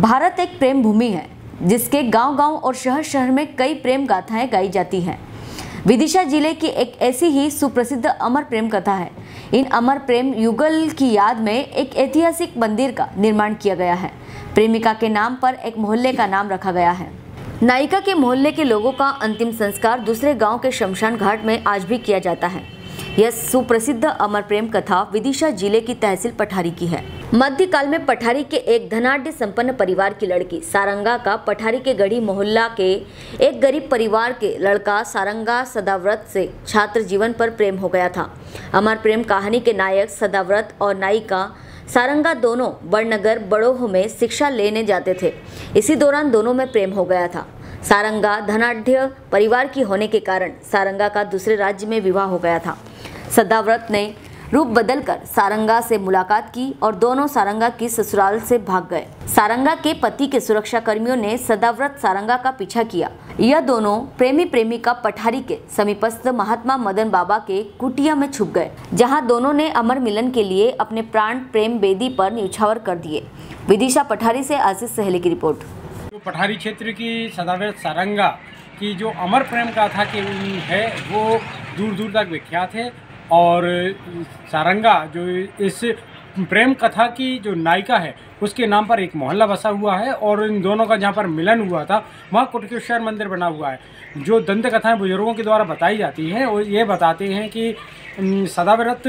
भारत एक प्रेम भूमि है जिसके गांव-गांव और शहर-शहर में कई प्रेम गाथाएं गाई जाती हैं। विदिशा जिले की एक ऐसी ही सुप्रसिद्ध अमर प्रेम कथा है। इन अमर प्रेम युगल की याद में एक ऐतिहासिक मंदिर का निर्माण किया गया है। प्रेमिका के नाम पर एक मोहल्ले का नाम रखा गया है। नायिका के मोहल्ले के लोगों का अंतिम संस्कार दूसरे गाँव के शमशान घाट में आज भी किया जाता है। यह सुप्रसिद्ध अमर प्रेम कथा विदिशा जिले की तहसील पठारी की है। मध्यकाल में पठारी के एक धनाढ़ संपन्न परिवार की लड़की सारंगा का पठारी के गढ़ी मोहल्ला के एक गरीब परिवार के लड़का सारंगा सदाव्रत से छात्र जीवन पर प्रेम हो गया था। अमर प्रेम कहानी के नायक सदाव्रत और नायिका सारंगा दोनों बड़नगर बड़ोह में शिक्षा लेने जाते थे। इसी दौरान दोनों में प्रेम हो गया था। सारंगा धनाढ़ परिवार की होने के कारण सारंगा का दूसरे राज्य में विवाह हो गया था। सदाव्रत ने रूप बदलकर सारंगा से मुलाकात की और दोनों सारंगा की ससुराल से भाग गए। सारंगा के पति के सुरक्षा कर्मियों ने सदाव्रत सारंगा का पीछा किया। यह दोनों प्रेमी प्रेमिका पठारी के समीपस्थ महात्मा मदन बाबा के कुटिया में छुप गए, जहां दोनों ने अमर मिलन के लिए अपने प्राण प्रेम बेदी पर न्यौछावर कर दिए। विदिशा पठारी से आशीष सहेली की रिपोर्ट। पठारी क्षेत्र की सदाव्रत सारंगा की जो अमर प्रेम गाथा की है वो दूर दूर तक विख्यात है और सारंगा जो इस प्रेम कथा की जो नायिका है उसके नाम पर एक मोहल्ला बसा हुआ है और इन दोनों का जहाँ पर मिलन हुआ था वहाँ कोटिकेश्वर मंदिर बना हुआ है। जो दंत कथाएँ बुजुर्गों के द्वारा बताई जाती हैं और ये बताते हैं कि सदाव्रत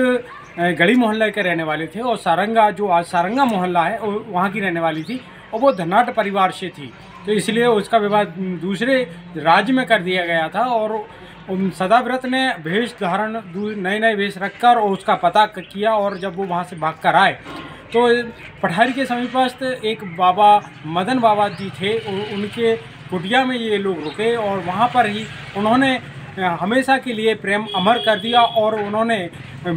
गली मोहल्ले के रहने वाले थे और सारंगा जो आज सारंगा मोहल्ला है वहाँ की रहने वाली थी और वो धनाट परिवार से थी, तो इसलिए उसका विवाह दूसरे राज्य में कर दिया गया था। और सदाव्रत ने भेष धारण नए नए भेष रखकर और उसका पता किया और जब वो वहाँ से भाग कर आए तो पठारी के समीपस्थ एक बाबा मदन बाबा जी थे, उनके कुटिया में ये लोग रुके और वहाँ पर ही उन्होंने हमेशा के लिए प्रेम अमर कर दिया और उन्होंने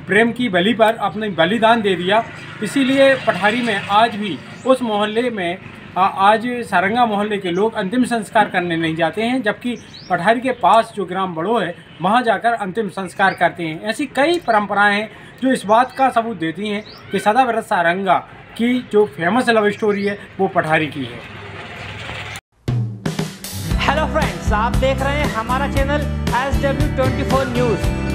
प्रेम की बलि पर अपने बलिदान दे दिया। इसीलिए पठारी में आज भी उस मोहल्ले में आज सारंगा मोहल्ले के लोग अंतिम संस्कार करने नहीं जाते हैं, जबकि पठारी के पास जो ग्राम बड़ोह है वहाँ जाकर अंतिम संस्कार करते हैं। ऐसी कई परंपराएं हैं जो इस बात का सबूत देती हैं कि सदाव्रत सारंगा की जो फेमस लव स्टोरी है वो पठारी की है। हेलो फ्रेंड्स, आप देख रहे हैं हमारा चैनल SW24 न्यूज़।